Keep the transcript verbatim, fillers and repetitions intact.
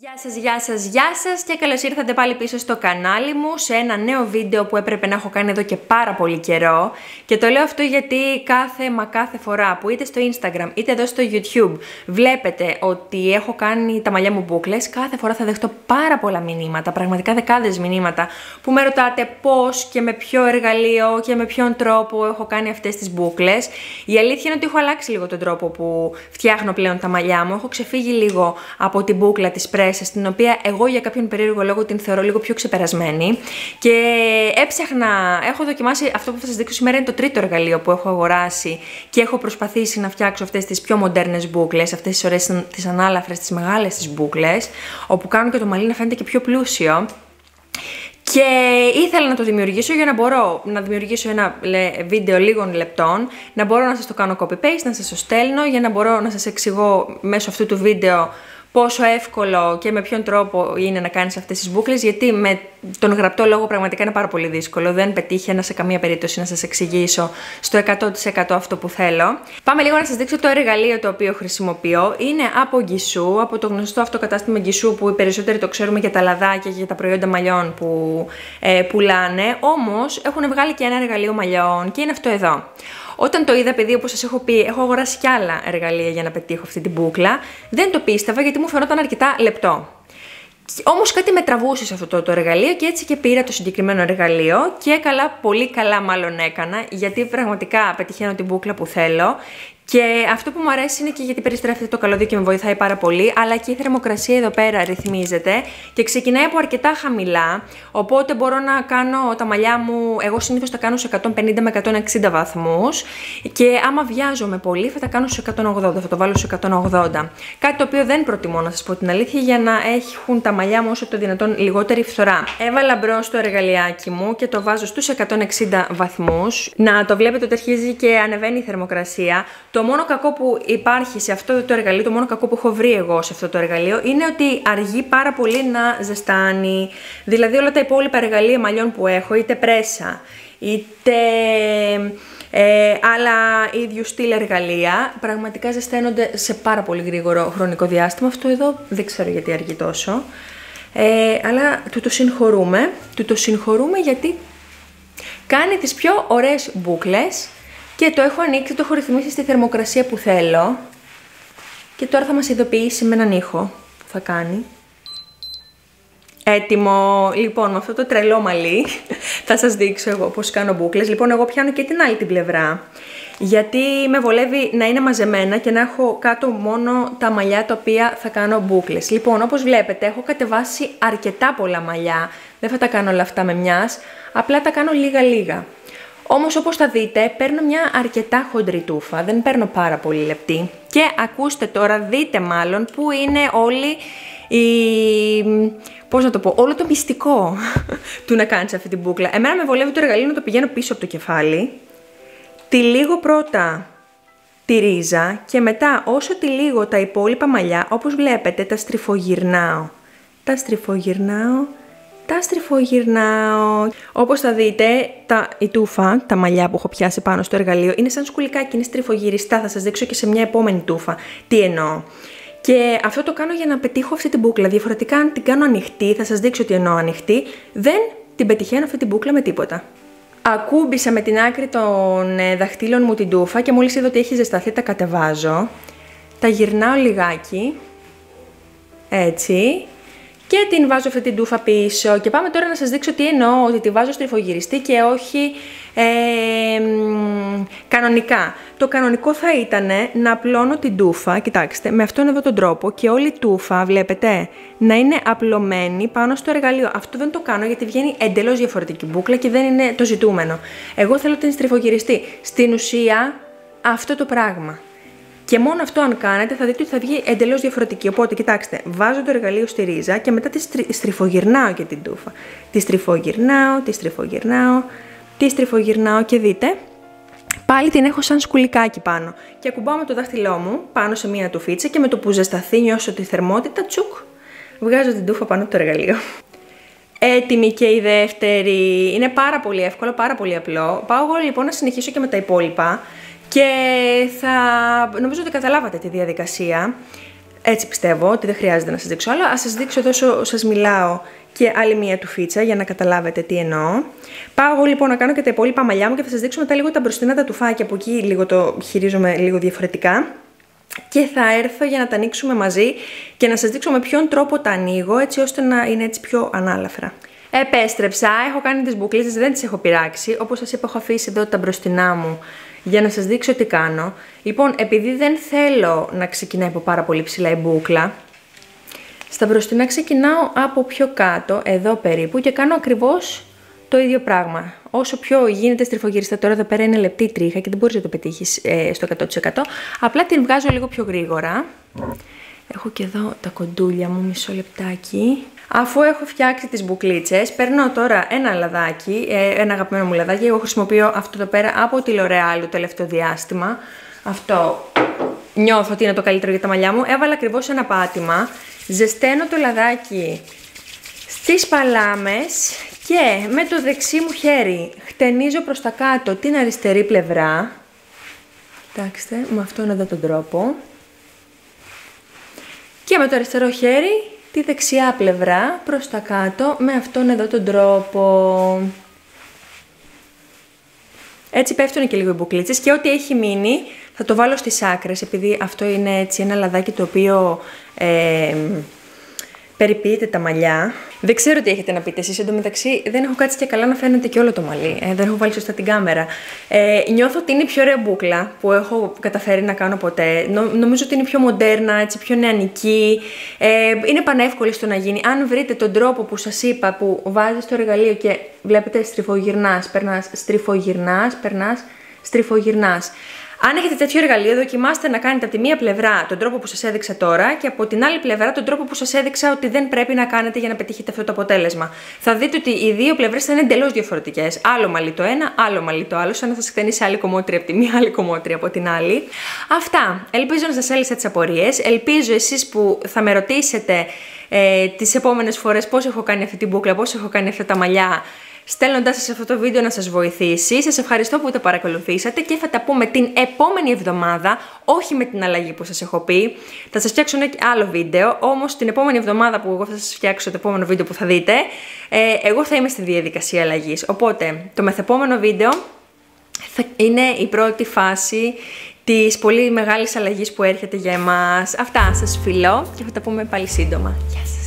Γεια σας, γεια σας, γεια σας και καλώς ήρθατε πάλι πίσω στο κανάλι μου σε ένα νέο βίντεο που έπρεπε να έχω κάνει εδώ και πάρα πολύ καιρό. Και το λέω αυτό γιατί κάθε μα κάθε φορά που είτε στο Instagram είτε εδώ στο YouTube βλέπετε ότι έχω κάνει τα μαλλιά μου μπούκλες, κάθε φορά θα δεχτώ πάρα πολλά μηνύματα, πραγματικά δεκάδες μηνύματα που με ρωτάτε πώς και με ποιο εργαλείο και με ποιον τρόπο έχω κάνει αυτές τις μπούκλες. Η αλήθεια είναι ότι έχω αλλάξει λίγο τον τρόπο που φτιάχνω πλέον τα μαλλιά μου, έχω ξεφύγει λίγο από την μπούκλα της πρέσας, στην οποία εγώ για κάποιον περίεργο λόγο την θεωρώ λίγο πιο ξεπερασμένη. Και έψαχνα, έχω δοκιμάσει, αυτό που θα σας δείξω σήμερα είναι το τρίτο εργαλείο που έχω αγοράσει και έχω προσπαθήσει να φτιάξω αυτές τις πιο μοντέρνες μπούκλες, αυτές τις ωραίες, τις ανάλαφρες, τις μεγάλες τις μπούκλες, όπου κάνω και το μαλλί να φαίνεται και πιο πλούσιο. Και ήθελα να το δημιουργήσω για να μπορώ να δημιουργήσω ένα βίντεο λίγων λεπτών, να μπορώ να σας το κάνω copy-paste, να σας το στέλνω, για να μπορώ να σας εξηγώ μέσω αυτού του βίντεο πόσο εύκολο και με ποιον τρόπο είναι να κάνεις αυτές τις μπούκλες, γιατί με τον γραπτό λόγο πραγματικά είναι πάρα πολύ δύσκολο. Δεν πετύχαινα σε καμία περίπτωση να σας εξηγήσω στο εκατό τοις εκατό αυτό που θέλω. Πάμε λίγο να σας δείξω το εργαλείο το οποίο χρησιμοποιώ. Είναι από Gisou, από το γνωστό αυτό κατάστημα Gisou που οι περισσότεροι το ξέρουμε για τα λαδάκια και για τα προϊόντα μαλλιών που ε, πουλάνε. Όμως έχουν βγάλει και ένα εργαλείο μαλλιών και είναι αυτό εδώ. Όταν το είδα, παιδί, όπως σας έχω πει, έχω αγοράσει κι άλλα εργαλεία για να πετύχω αυτή την μπούκλα, δεν το πίστευα γιατί μου φαινόταν αρκετά λεπτό. Όμως κάτι με τραβούσε σε αυτό το, το εργαλείο και έτσι και πήρα το συγκεκριμένο εργαλείο και καλά, πολύ καλά μάλλον έκανα, γιατί πραγματικά πετυχαίνω την μπούκλα που θέλω. Και αυτό που μου αρέσει είναι και γιατί περιστρέφεται το καλώδιο και με βοηθάει πάρα πολύ, αλλά και η θερμοκρασία εδώ πέρα ρυθμίζεται και ξεκινάει από αρκετά χαμηλά, οπότε μπορώ να κάνω τα μαλλιά μου, εγώ συνήθως τα κάνω σε εκατόν πενήντα με εκατόν εξήντα βαθμούς και άμα βιάζομαι πολύ θα τα κάνω σε εκατόν ογδόντα, θα το βάλω σε εκατόν ογδόντα. Κάτι το οποίο δεν προτιμώ να σας πω την αλήθεια, για να έχουν τα μαλλιά μου όσο το δυνατόν λιγότερη φθορά. Έβαλα μπρος το εργαλειάκι μου και το βάζω στους εκατόν εξήντα βαθμούς. Να το βλέπετε ότι αρχίζει και ανεβαίνει η θερμοκρασία. Το μόνο κακό που υπάρχει σε αυτό το εργαλείο, το μόνο κακό που έχω βρει εγώ σε αυτό το εργαλείο, είναι ότι αργεί πάρα πολύ να ζεστάνει. Δηλαδή όλα τα υπόλοιπα εργαλεία μαλλιών που έχω, είτε πρέσα, είτε ε, άλλα ίδιου στυλ εργαλεία, πραγματικά ζεσταίνονται σε πάρα πολύ γρήγορο χρονικό διάστημα. Αυτό εδώ δεν ξέρω γιατί αργεί τόσο. Ε, αλλά του το συγχωρούμε. Του το συγχωρούμε γιατί κάνει τις πιο ωραίες μπούκλες. Και το έχω ανοίξει, το έχω ρυθμίσει στη θερμοκρασία που θέλω. Και τώρα θα μας ειδοποιήσει με έναν ήχο που θα κάνει. Έτοιμο! Λοιπόν, με αυτό το τρελό μαλλί θα σας δείξω εγώ πώς κάνω μπούκλες. Λοιπόν, εγώ πιάνω και την άλλη την πλευρά, γιατί με βολεύει να είναι μαζεμένα και να έχω κάτω μόνο τα μαλλιά τα οποία θα κάνω μπούκλες. Λοιπόν, όπως βλέπετε, έχω κατεβάσει αρκετά πολλά μαλλιά. Δεν θα τα κάνω όλα αυτά με μιας, απλά τα κάνω λίγα-λίγα. Όμως όπως θα δείτε παίρνω μια αρκετά χοντρή τούφα, δεν παίρνω πάρα πολύ λεπτή. Και ακούστε τώρα, δείτε μάλλον που είναι όλη η... πώς να το πω, όλο το μυστικό του να κάνεις αυτή την μπούκλα. Εμένα με βολεύει το εργαλείο να το πηγαίνω πίσω από το κεφάλι, τυλίγω πρώτα τη ρίζα και μετά όσο τυλίγω τα υπόλοιπα μαλλιά, όπως βλέπετε τα στριφογυρνάω, τα στριφογυρνάω, τα στριφογυρνάω. Όπως θα δείτε, τα, η τούφα, τα μαλλιά που έχω πιάσει πάνω στο εργαλείο, είναι σαν σκουλικάκι, είναι στριφογυριστά. Θα σας δείξω και σε μια επόμενη τούφα τι εννοώ. Και αυτό το κάνω για να πετύχω αυτή την μπούκλα. Διαφορετικά, αν την κάνω ανοιχτή, θα σας δείξω τι εννοώ ανοιχτή, δεν την πετυχαίνω αυτή την μπούκλα με τίποτα. Ακούμπησα με την άκρη των δαχτύλων μου την τούφα και μόλις είδα ότι έχει ζεσταθεί, τα κατεβάζω. Τα γυρνάω λιγάκι. Έτσι. Και την βάζω αυτή την τούφα πίσω και πάμε τώρα να σας δείξω τι εννοώ, ότι τη βάζω στριφογυριστή και όχι ε, κανονικά. Το κανονικό θα ήταν να απλώνω την τούφα, κοιτάξτε, με αυτόν εδώ τον τρόπο και όλη η τούφα, βλέπετε, να είναι απλωμένη πάνω στο εργαλείο. Αυτό δεν το κάνω γιατί βγαίνει εντελώς διαφορετική μπούκλα και δεν είναι το ζητούμενο. Εγώ θέλω την στριφογυριστή. Στην ουσία αυτό το πράγμα. Και μόνο αυτό αν κάνετε θα δείτε ότι θα βγει εντελώς διαφορετική. Οπότε κοιτάξτε, βάζω το εργαλείο στη ρίζα και μετά τη στρι... στριφογυρνάω και την τούφα. Τη στριφογυρνάω, τη στριφογυρνάω, τη στριφογυρνάω και δείτε. Πάλι την έχω σαν σκουλικάκι πάνω. Και ακουμπάω με το δάχτυλό μου πάνω σε μία τουφίτσα και με το που ζεσταθεί, νιώσω τη θερμότητα, τσουκ, βγάζω την τούφα πάνω από το εργαλείο. Έτοιμη και η δεύτερη. Είναι πάρα πολύ εύκολο, πάρα πολύ απλό. Πάω εγώ λοιπόν να συνεχίσω και με τα υπόλοιπα. Και θα νομίζω ότι καταλάβατε τη διαδικασία. Έτσι πιστεύω ότι δεν χρειάζεται να σας δείξω άλλα. Ας σας δείξω εδώ σας μιλάω και άλλη μία του φίτσα για να καταλάβετε τι εννοώ. Πάω εγώ λοιπόν να κάνω και τα υπόλοιπα μαλλιά μου και θα σας δείξω μετά λίγο τα μπροστινά τα τουφάκια που εκεί λίγο το χειρίζομαι λίγο διαφορετικά. Και θα έρθω για να τα ανοίξουμε μαζί και να σας δείξω με ποιον τρόπο τα ανοίγω έτσι ώστε να είναι έτσι πιο ανάλαφρα. Επέστρεψα, έχω κάνει τις μπουκλίτσες, δεν τις έχω πειράξει. Όπως σας είπα, έχω αφήσει εδώ τα μπροστινά μου για να σας δείξω τι κάνω. Λοιπόν, επειδή δεν θέλω να ξεκινάει από πάρα πολύ ψηλά η μπούκλα, στα μπροστινά ξεκινάω από πιο κάτω, εδώ περίπου, και κάνω ακριβώς το ίδιο πράγμα. Όσο πιο γίνεται στριφογυριστά, τώρα εδώ πέρα είναι λεπτή τρίχα και δεν μπορείς να το πετύχεις ε, στο εκατό τοις εκατό. Απλά την βγάζω λίγο πιο γρήγορα. Έχω και εδώ τα κοντούλια μου, μισό λεπτάκι. Αφού έχω φτιάξει τις μπουκλίτσες, περνώ τώρα ένα λαδάκι, ένα αγαπημένο μου λαδάκι. Εγώ χρησιμοποιώ αυτό εδώ πέρα από τη L'Oréal το τελευταίο διάστημα. Αυτό νιώθω ότι είναι το καλύτερο για τα μαλλιά μου. Έβαλα ακριβώς ένα πάτημα, ζεσταίνω το λαδάκι στις παλάμες και με το δεξί μου χέρι χτενίζω προς τα κάτω την αριστερή πλευρά. Κοιτάξτε, με αυτόν εδώ τον τρόπο. Και με το αριστερό χέρι τη δεξιά πλευρά προς τα κάτω με αυτόν εδώ τον τρόπο. Έτσι πέφτουν και λίγο οι μπουκλίτσες και ό,τι έχει μείνει θα το βάλω στις άκρες, επειδή αυτό είναι έτσι ένα λαδάκι το οποίο ε, περιποιείται τα μαλλιά. Δεν ξέρω τι έχετε να πείτε εσείς, εντωμεταξύ δεν έχω κάτσει και καλά να φαίνεται και όλο το μαλλί, ε, δεν έχω βάλει σωστά την κάμερα. Ε, νιώθω ότι είναι η πιο ωραία μπούκλα που έχω καταφέρει να κάνω ποτέ. Νο, νομίζω ότι είναι πιο μοντέρνα, έτσι, πιο νεανική, ε, είναι πανεύκολη στο να γίνει. Αν βρείτε τον τρόπο που σας είπα, που βάζεις το εργαλείο και βλέπετε στριφογυρνάς, περνάς, στριφογυρνάς, περνάς, στριφογυρνάς. Αν έχετε τέτοιο εργαλείο, δοκιμάστε να κάνετε από τη μία πλευρά τον τρόπο που σας έδειξα τώρα και από την άλλη πλευρά τον τρόπο που σας έδειξα ότι δεν πρέπει να κάνετε για να πετύχετε αυτό το αποτέλεσμα. Θα δείτε ότι οι δύο πλευρές θα είναι εντελώς διαφορετικές. Άλλο μαλλί το ένα, άλλο μαλλί το άλλο, σαν να σας χτενίσει άλλη κομμότρια από τη μία, άλλη κομμότρια από την άλλη. Αυτά. Ελπίζω να σας έλυσα τις απορίες. Ελπίζω εσείς που θα με ρωτήσετε ε, τις επόμενες φορές πώς έχω κάνει αυτή την μπούκλα, πώς έχω κάνει αυτά τα μαλλιά, στέλνοντάς σας αυτό το βίντεο να σας βοηθήσει. Σας ευχαριστώ που το παρακολουθήσατε και θα τα πούμε την επόμενη εβδομάδα, όχι με την αλλαγή που σας έχω πει. Θα σας φτιάξω ένα άλλο βίντεο, όμως την επόμενη εβδομάδα που εγώ θα σας φτιάξω το επόμενο βίντεο που θα δείτε, εγώ θα είμαι στη διαδικασία αλλαγής. Οπότε το μεθεπόμενο βίντεο θα είναι η πρώτη φάση της πολύ μεγάλης αλλαγής που έρχεται για εμάς. Αυτά, σας φιλώ και θα τα πούμε πάλι σύντομα. Γεια σας!